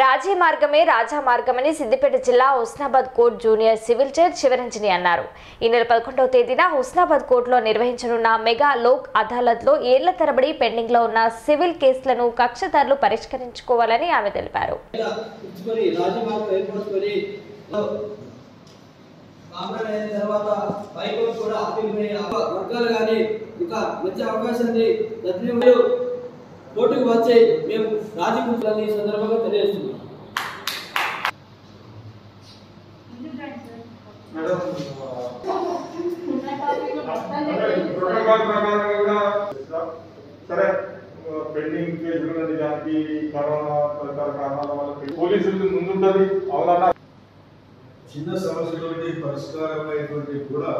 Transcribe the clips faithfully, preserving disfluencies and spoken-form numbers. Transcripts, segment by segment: రాజీ మార్గమే రాజా మార్గమని సిద్దిపేట జిల్లా Husnabad court junior civil judge Sivaranjani అన్నారు. ఈ నెల పదకొండవ తేదీన హుస్నాబాద్ కోర్టులో నిర్వహించనున్న మెగా లోక్ అదాలత్లో ఏళ్ల తరబడి పెండింగ్ లో ఉన్న సివిల్ కేసులను కక్షదారులు పరిష్కరించుకోవాలని ఆమె తెలిపారు. కోర్టుకు వచ్చే మేము రాజీపూర్లని ఈ సందర్భంగా తెలియజేస్తున్నాం. ప్రోటోకాల్ ప్రకారం కూడా సరే పెండింగ్ కేసులు ఉన్నది దానికి కరోనా తదితర కారణాల వల్ల పోలీసులు ముందుంటది అవలన చిన్న సమస్యలకి పరిష్కారం అయిపోతే కూడా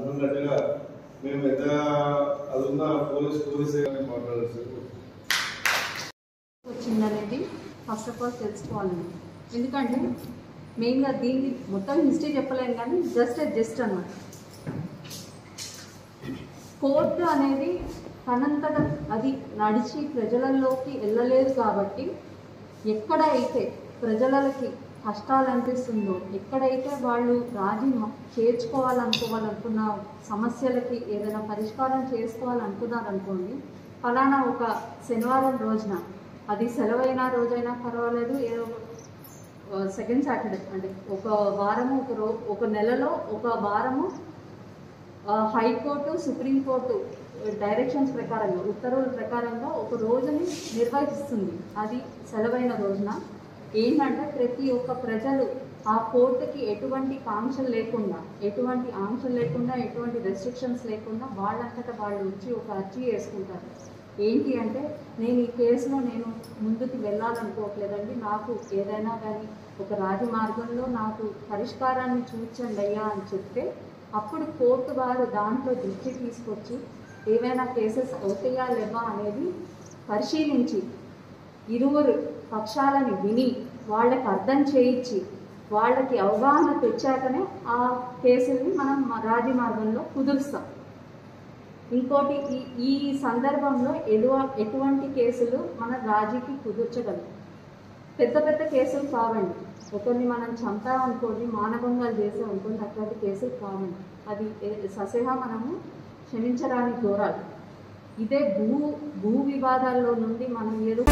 అనున్నట్టుగా మేము ఎంత అది ఉన్న పోలీస్ పోలీసే మాట్లాడారు. వచ్చిందనేది ఫస్ట్ ఆఫ్ ఆల్ తెలుసుకోవాలండి. ఎందుకంటే మెయిన్గా దీన్ని మొత్తం హిస్టరీ చెప్పలేము, కానీ జస్ట్ జస్ట్ అన్నమాట కోర్టు అనేది తనంతట అది నడిచి ప్రజలలోకి వెళ్ళలేదు. కాబట్టి ఎక్కడైతే ప్రజలకి కష్టాలు అనిపిస్తుందో, ఎక్కడైతే వాళ్ళు రాజీ చేర్చుకోవాలనుకోవాలనుకున్న సమస్యలకి ఏదైనా పరిష్కారం చేసుకోవాలనుకున్నారనుకోండి, ఫలానా ఒక శనివారం రోజున, అది సెలవైన రోజైనా పర్వాలేదు, ఏదో సెకండ్ సాటర్డే అంటే ఒక వారము ఒక రో ఒక నెలలో ఒక వారము హైకోర్టు సుప్రీంకోర్టు డైరెక్షన్స్ ప్రకారంగా ఉత్తర్వుల ప్రకారంగా ఒక రోజుని నిర్వహిస్తుంది. అది సెలవైన రోజున ఏంటంటే ప్రతి ఒక్క ప్రజలు ఆ కోర్టుకి ఎటువంటి ఆంక్షలు లేకుండా ఎటువంటి ఆంక్షలు లేకుండా ఎటువంటి రెస్ట్రిక్షన్స్ లేకుండా వాళ్ళంతటా వాళ్ళు వచ్చి ఒక అర్జీ వేసుకుంటారు. ఏంటి అంటే, నేను ఈ కేసులో నేను ముందుకు వెళ్ళాలనుకోవట్లేదండి, నాకు ఏదైనా కానీ ఒక రాజీ మార్గంలో నాకు పరిష్కారాన్ని చూచండి అయ్యా అని చెప్తే, అప్పుడు కోర్టు వారు దాంట్లో దృష్టి తీసుకొచ్చి ఏవైనా కేసెస్ అవుతాయా లేవా అనేది పరిశీలించి ఇరువురు పక్షాలని విని వాళ్ళకి అర్థం చేయించి వాళ్ళకి అవగాహన తెచ్చాకనే ఆ కేసుల్ని మనం రాజీ మార్గంలో కుదురుస్తాం. ఇంకోటి, ఈ ఈ సందర్భంలో ఎదువ ఎటువంటి కేసులు మన రాజీకి కుదుర్చగలం? పెద్ద పెద్ద కేసులు కావండి, ఒకరిని మనం చంపామనుకోండి, మానభంగాలు చేసామనుకోండి, అట్లాంటి కేసులు కావండి. అది ససేహా మనము క్షమించడానికి దూరాలి. ఇదే భూ భూ వివాదాల్లో నుండి మనం ఏదో